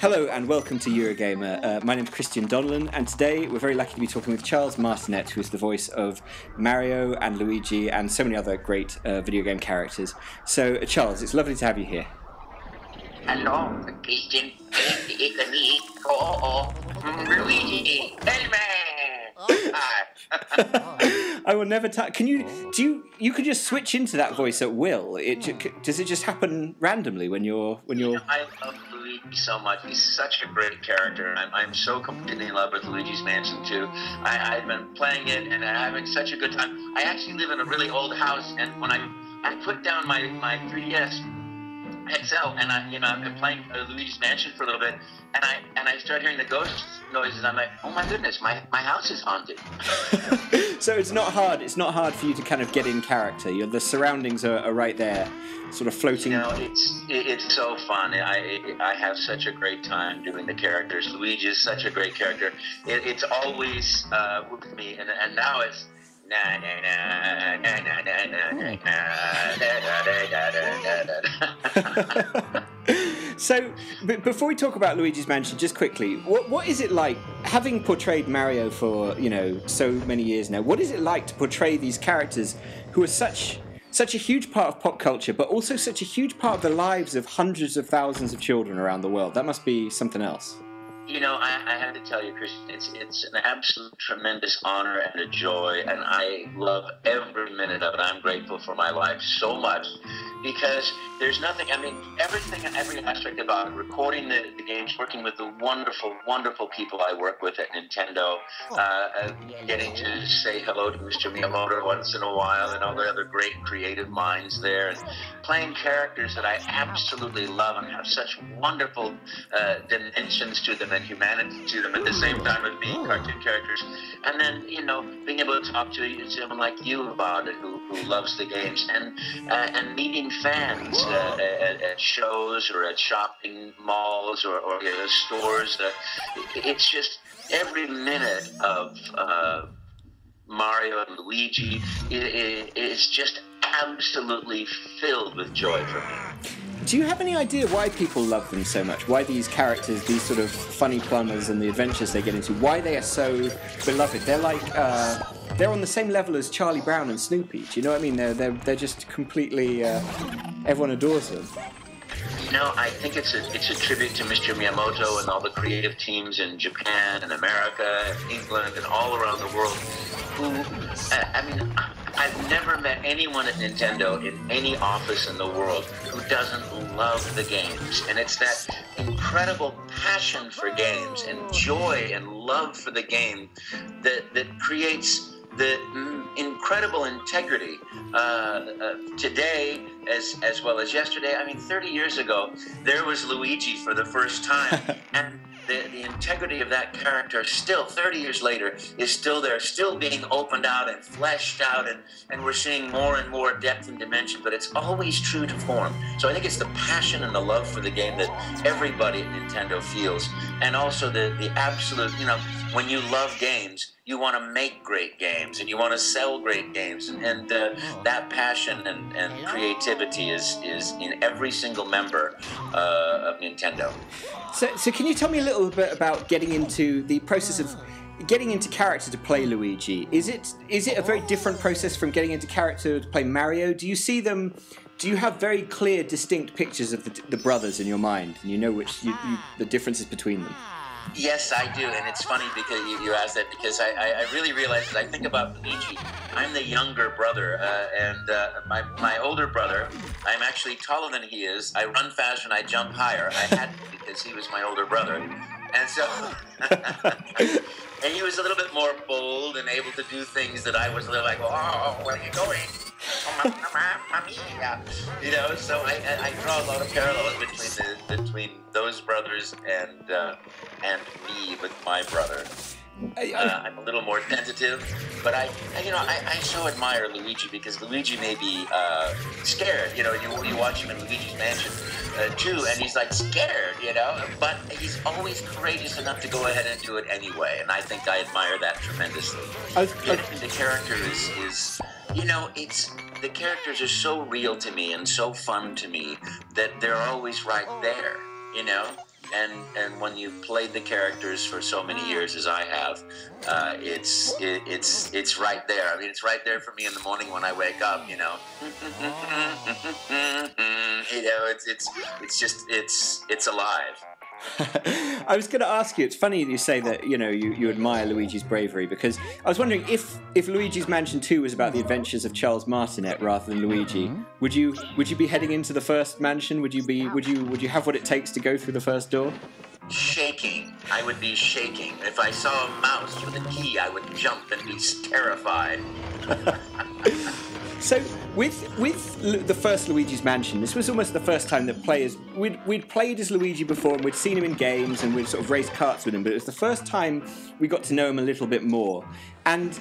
Hello and welcome to Eurogamer. My name's Christian Donlan, and today we're very lucky to be talking with Charles Martinet, who is the voice of Mario and Luigi and so many other great video game characters. So, Charles, it's lovely to have you here. Hello, Christian. It's me, Luigi. I will never. You could just switch into that voice at will. Does it just happen randomly when you're? You know, I love Luigi so much. He's such a great character. I'm so completely in love with Luigi's Mansion 2. I've been playing it and I'm having such a good time. I actually live in a really old house, and when I put down my 3DS. XL, and I've been playing Luigi's Mansion for a little bit, and I start hearing the ghost noises. I'm like, oh my goodness, my house is haunted. So it's not hard. It's not hard for you to kind of get in character. The surroundings are right there, sort of floating. You know, it's so fun. I have such a great time doing the characters. Luigi is such a great character. It's always with me, and now it's. So, but before we talk about Luigi's Mansion, just quickly, what is it like, having portrayed Mario for so many years now? What is it like to portray these characters who are such a huge part of pop culture, but also such a huge part of the lives of hundreds of thousands of children around the world? That must be something else. You know, I have to tell you, Christian, it's an absolute tremendous honor and a joy, and I love every minute of it. I'm grateful for my life so much, because there's nothing, I mean, everything and every aspect about it, recording the games, working with the wonderful, wonderful people I work with at Nintendo, getting to say hello to Mr. Miyamoto once in a while and all the other great creative minds there, and playing characters that I absolutely love and have such wonderful dimensions to them. And humanity to them at the same time as being cartoon characters, and then being able to talk to someone like you about it, who loves the games, and meeting fans at shows or at shopping malls or stores. It's just every minute of Mario and Luigi is just absolutely filled with joy for me. Do you have any idea why people love them so much? Why these characters, these sort of funny plumbers and the adventures they get into, why they are so beloved? They're like, they're on the same level as Charlie Brown and Snoopy. Do you know what I mean? They're just completely, everyone adores them. You know, I think it's a tribute to Mr. Miyamoto and all the creative teams in Japan and America and England and all around the world who, I mean, I've never met anyone at Nintendo in any office in the world who doesn't love the games. And it's that incredible passion for games and joy and love for the game that creates the incredible integrity today as well as yesterday. I mean, 30 years ago, there was Luigi for the first time. And the integrity of that character still, 30 years later, is still there, still being opened out and fleshed out, and we're seeing more and more depth and dimension, but it's always true to form. So I think it's the passion and the love for the game that everybody at Nintendo feels, and also the absolute, when you love games, you want to make great games, and you want to sell great games, and that passion and creativity is in every single member of Nintendo. So can you tell me a little bit about getting into the process of getting into character to play Luigi? Is it a very different process from getting into character to play Mario? Do you see them? Do you have very clear, distinct pictures of the brothers in your mind, and you know which the differences between them? Yes, I do, and it's funny because you asked that, because I really realized, as I think about Luigi, I'm the younger brother, and my older brother, I'm actually taller than he is. I run faster and I jump higher. I had to, because he was my older brother, and so and he was a little bit more bold and able to do things that I was a little like, oh, where are you going? So I draw a lot of parallels between those brothers and me with my brother. I'm a little more tentative, but I so admire Luigi, because Luigi may be scared. You watch him in Luigi's Mansion too, and he's like scared, but he's always courageous enough to go ahead and do it anyway, and I think I admire that tremendously. The character is the characters are so real to me and so fun to me that they're always right there, And when you've played the characters for so many years as I have, it's right there. I mean, it's right there for me in the morning when I wake up. You know, you know, it's just alive. I was going to ask you. It's funny you say that. You know, you admire Luigi's bravery, because I was wondering if Luigi's Mansion 2 was about the adventures of Charles Martinet rather than Luigi, would you be heading into the first mansion? Would you have what it takes to go through the first door? Shaking. I would be shaking. If I saw a mouse with a key, I would jump and be terrified. So with the first Luigi's Mansion, this was almost the first time that players... We'd played as Luigi before, and we'd seen him in games, and we'd sort of raced carts with him, but it was the first time we got to know him a little bit more. And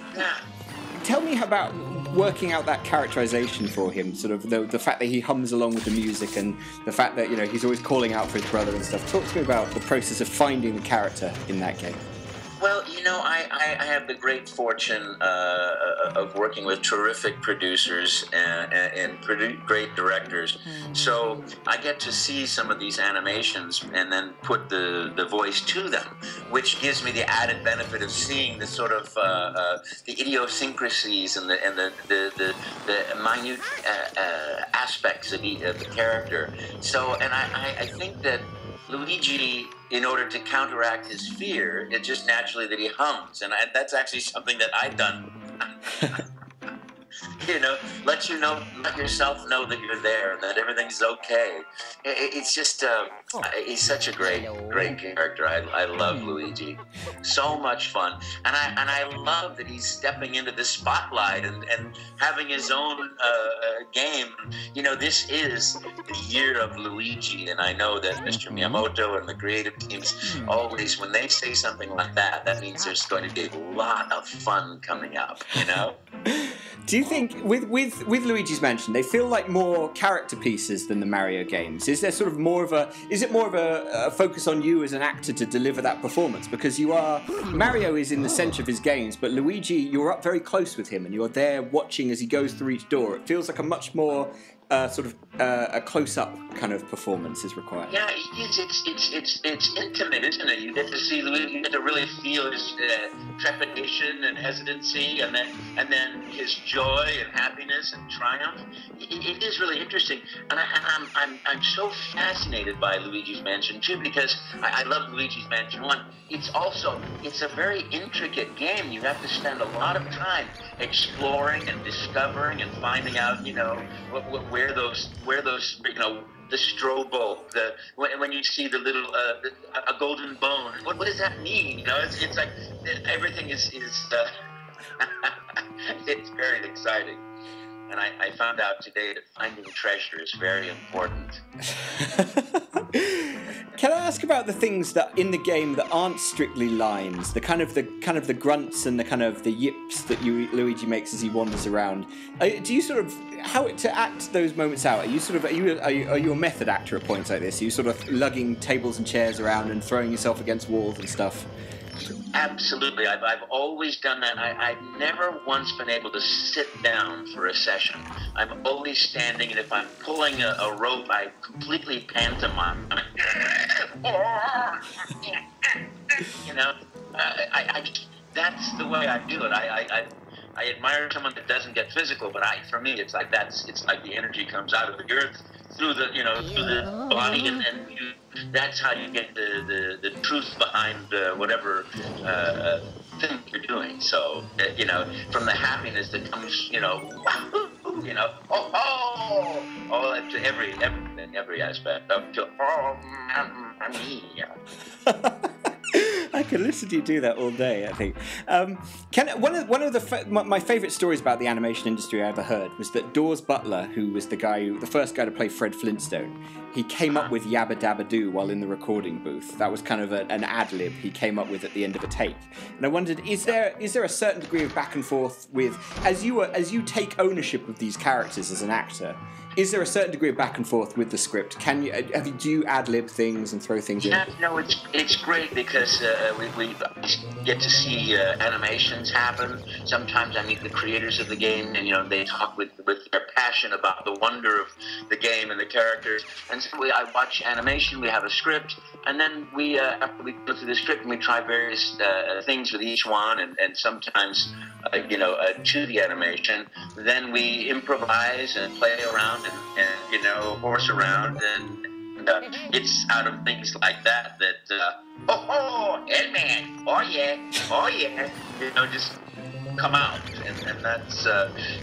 tell me about working out that characterization for him, sort of the fact that he hums along with the music, and the fact that, you know, he's always calling out for his brother and stuff. Talk to me about the process of finding the character in that game. Well, you know, I have the great fortune of working with terrific producers and great directors. So I get to see some of these animations and then put the voice to them, which gives me the added benefit of seeing the sort of the idiosyncrasies and the minute aspects of the character. So, and I think that Luigi, in order to counteract his fear, it's just naturally that he hums, and that's actually something that I've done. You know, let yourself know that you're there, and that everything's okay. It's just, he's such a great character. I love Luigi, so much fun, and I love that he's stepping into the spotlight and having his own game. You know, this is the year of Luigi, and I know that Mr. Miyamoto and the creative teams always, when they say something like that, that means there's going to be a lot of fun coming up. You know. Do you think with Luigi's Mansion they feel like more character pieces than the Mario games? Is there sort of more of a is it more of a focus on you as an actor to deliver that performance? Because you are, Mario is in the centre of his games, but Luigi, you're up very close with him and you're there watching as he goes through each door. It feels like a much more a close-up kind of performance is required. Yeah, it's intimate, isn't it? You get to see Luigi, you get to really feel his trepidation and hesitancy, and then his joy and happiness and triumph. It is really interesting, and I'm so fascinated by Luigi's Mansion 2 because I love Luigi's Mansion 1. It's a very intricate game. You have to spend a lot of time exploring and discovering and finding out, you know, where those, you know, the strobe bulb, when you see the little a golden bone, what does that mean? You know, it's like everything is it's very exciting. And I found out today that finding treasure is very important. Can I ask about the things that in the game that aren't strictly lines, the kind of the grunts and the kind of the yips that Luigi makes as he wanders around? Do you sort of how to act those moments out? Are you a method actor at points like this? Are you sort of lugging tables and chairs around and throwing yourself against walls and stuff? Absolutely. I've always done that. I've never once been able to sit down for a session. I'm always standing, and if I'm pulling a rope, I completely pantomime. You know, that's the way I do it. I admire someone that doesn't get physical, but for me, it's like the energy comes out of the earth through the, you know, through the body, and that's how you get the truth behind whatever thing you're doing. So, you know, from the happiness that comes, you know, wahoo, you know, oh, oh, all up to every aspect, up to oh, I could listen to you do that all day, I think. One of my favourite stories about the animation industry I ever heard was that Daws Butler, who was the first guy to play Fred Flintstone, he came up with "Yabba Dabba Doo" while in the recording booth. That was kind of an ad lib he came up with at the end of a take. And I wondered, is there a certain degree of back and forth with as you take ownership of these characters as an actor? Is there a certain degree of back and forth with the script? Do you ad lib things and throw things in? No, it's great because we get to see animations happen. Sometimes I meet the creators of the game, and they talk with their passion about the wonder of the game and the characters. And so I watch animation. We have a script, and then we after we go through the script, and we try various things with each one, and sometimes to the animation. Then we improvise and play around and horse around and. It's out of things like that that Headman, oh yeah, just come out, and that's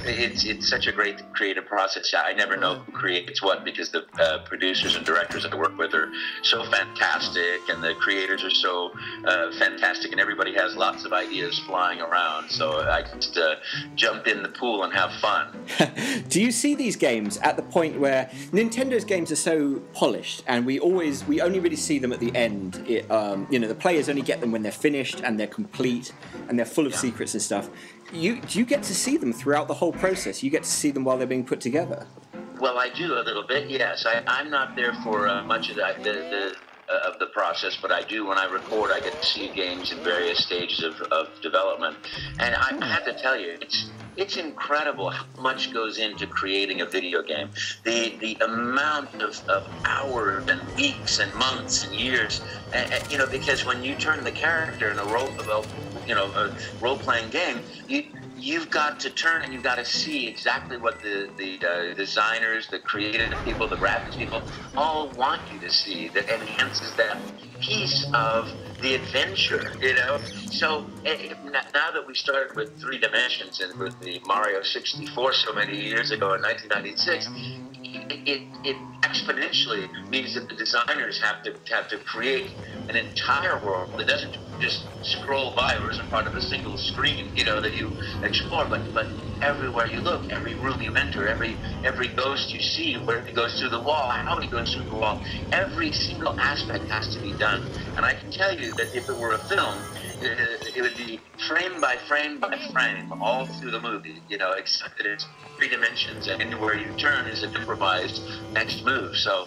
it's such a great creative process. I never know who creates what because the producers and directors that I work with are so fantastic, and the creators are so fantastic, and everybody has lots of ideas flying around. So I just jump in the pool and have fun. Do you see these games at the point where Nintendo's games are so polished, and we only really see them at the end? The players only get them when they're finished and they're complete and they're full of secrets and stuff. Do you get to see them throughout the whole process? You get to see them while they're being put together? Well, I do a little bit. Yes, I'm not there for much of the process, but I do when I record. I get to see games in various stages of development, and I have to tell you, it's incredible how much goes into creating a video game. The amount of hours and weeks and months and years, because when you turn the character in a role-playing game, you've got to turn and you've got to see exactly what the designers, the creative people, the graphics people all want you to see that enhances that piece of the adventure, So now that we started with 3 dimensions and with the Mario 64 so many years ago in 1996, it exponentially means that the designers have to create an entire world that doesn't just scroll by or isn't part of a single screen, that you explore, but everywhere you look, every room you enter, every ghost you see, where it goes through the wall, how it goes through the wall, every single aspect has to be done. And I can tell you that if it were a film, it would be frame by frame by frame all through the movie, except that it's 3 dimensions, and anywhere you turn is an improvised next move. So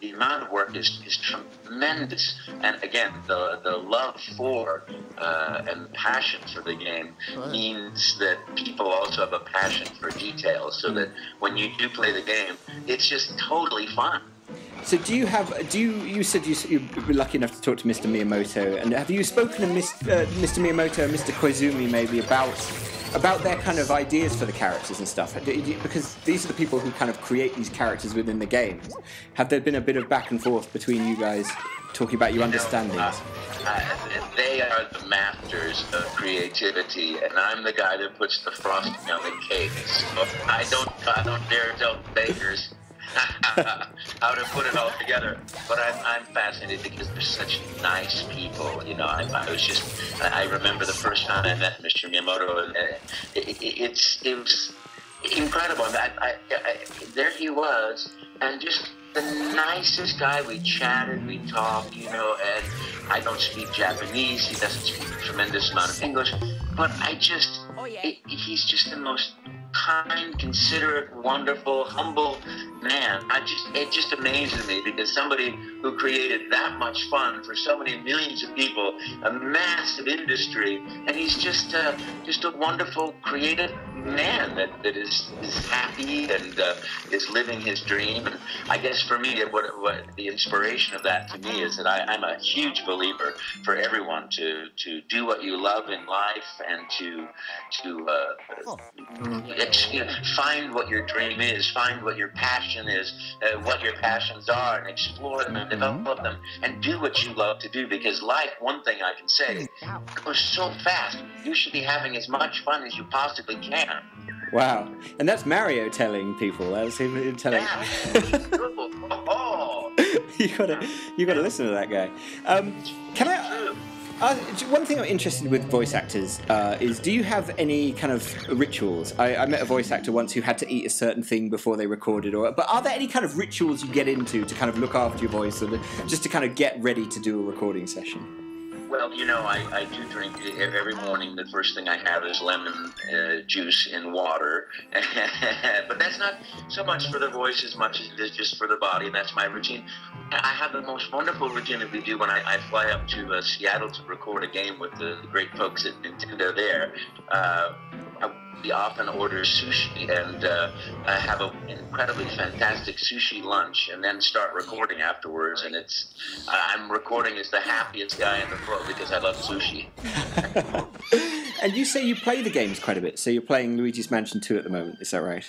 the amount of work is tremendous, and again, the love for and passion for the game means that people also have a passion for details, so that when you do play the game, it's just totally fun. So you said you were lucky enough to talk to Mr. Miyamoto, and have you spoken to Mr. Miyamoto and Mr. Koizumi maybe about their kind of ideas for the characters and stuff? Because these are the people who kind of create these characters within the game. Have there been a bit of back and forth between you guys talking about your understandings? They are the masters of creativity, and I'm the guy that puts the frosting on the cake. So I don't dare tell the bakers how to put it all together, but I'm fascinated because they're such nice people. I was I remember the first time I met Mr. Miyamoto, and it was incredible. There he was, and just the nicest guy. We chatted, we talked, and I don't speak Japanese. He doesn't speak a tremendous amount of English, but he's just the most kind, considerate, wonderful, humble man. It just amazes me, because somebody who created that much fun for so many millions of people, a massive industry, and he's just a wonderful, creative man that is happy and is living his dream. And I guess for me, what the inspiration of that to me is that I'm a huge believer for everyone to do what you love in life, and to find what your dream is, find what your passion is, what your passions are, and explore them and develop them, and do what you love to do. Because life, one thing I can say, goes so fast. You should be having as much fun as you possibly can. Wow. And that's Mario telling people. That's him telling. You gotta listen to that guy. Can I? One thing I'm interested with voice actors is, do you have any kind of rituals? I met a voice actor once who had to eat a certain thing before they recorded, but are there any kind of rituals you get into to kind of look after your voice, or just to kind of get ready to do a recording session? Well, you know, I do drink every morning. The first thing I have is lemon juice and water. But that's not so much for the voice as much as it is just for the body, and that's my routine. I have the most wonderful routine that we do when I fly up to Seattle to record a game with the great folks at Nintendo there. We often order sushi and have an incredibly fantastic sushi lunch and then start recording afterwards. And it's, I'm recording as the happiest guy in the world because I love sushi. And you say you play the games quite a bit. So you're playing Luigi's Mansion 2 at the moment, is that right?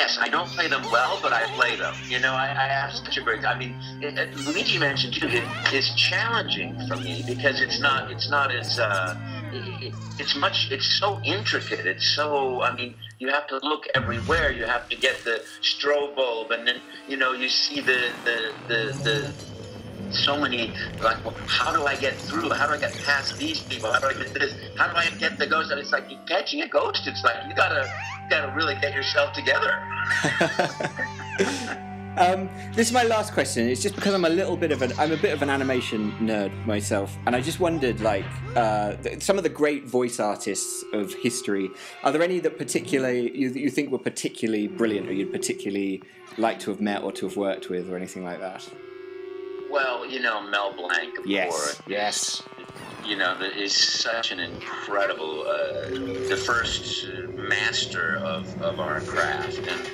Yes, I don't play them well, but I play them. You know, I have such a great time. I mean, Luigi's Mansion 2 is challenging for me because it's not as... It's so intricate. It's so, I mean, you have to look everywhere. You have to get the strobe bulb, and then, you know, you see the so many, like, well, how do I get through? How do I get past these people? How do I get this? How do I get the ghost? And it's like, you're catching a ghost. It's like, you gotta really get yourself together. This is my last question. It's just because I'm a bit of an animation nerd myself, and I just wondered, like, some of the great voice artists of history. Are there any that particularly you think were particularly brilliant, or you'd particularly like to have met or to have worked with, or anything like that? Well, you know, Mel Blanc, of course. Yes. You know, is such an incredible, the first master of our craft, and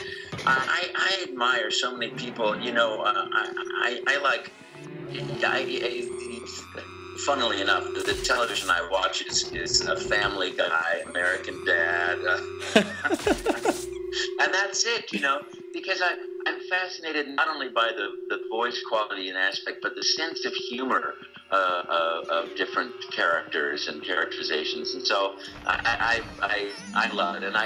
I admire so many people. You know, funnily enough, the television I watch is a Family Guy, American Dad, and that's it, you know, because I'm fascinated not only by the voice quality and aspect, but the sense of humor of different characters and characterizations, and so I love it, and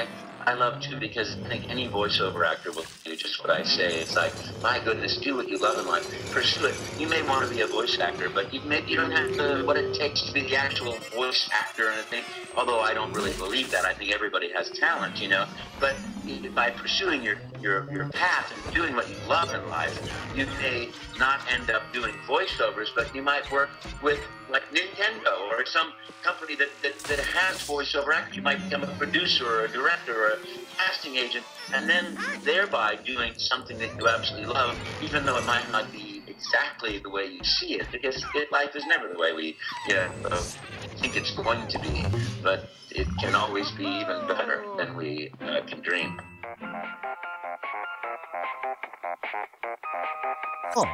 I love too, because I think any voiceover actor will do just what I say. It's like, my goodness, do what you love in life, pursue it. You may want to be a voice actor, but you don't have the, what it takes to be the actual voice actor. And I think, although I don't really believe that, I think everybody has talent, you know. But by pursuing your path and doing what you love in life, you may not end up doing voiceovers, but you might work with, like, Nintendo or some company that has voiceover actors. You might become a producer or a director or a casting agent, and then thereby doing something that you absolutely love, even though it might not be exactly the way you see it, because life is never the way we think it's going to be, but it can always be even better than we can dream. Oh,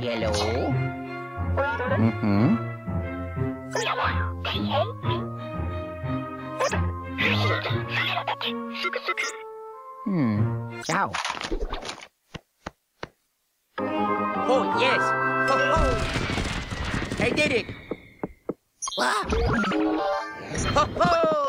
yellow. Ciao. Oh, yes. Oh, ho. I did it. Wow. Ho ho.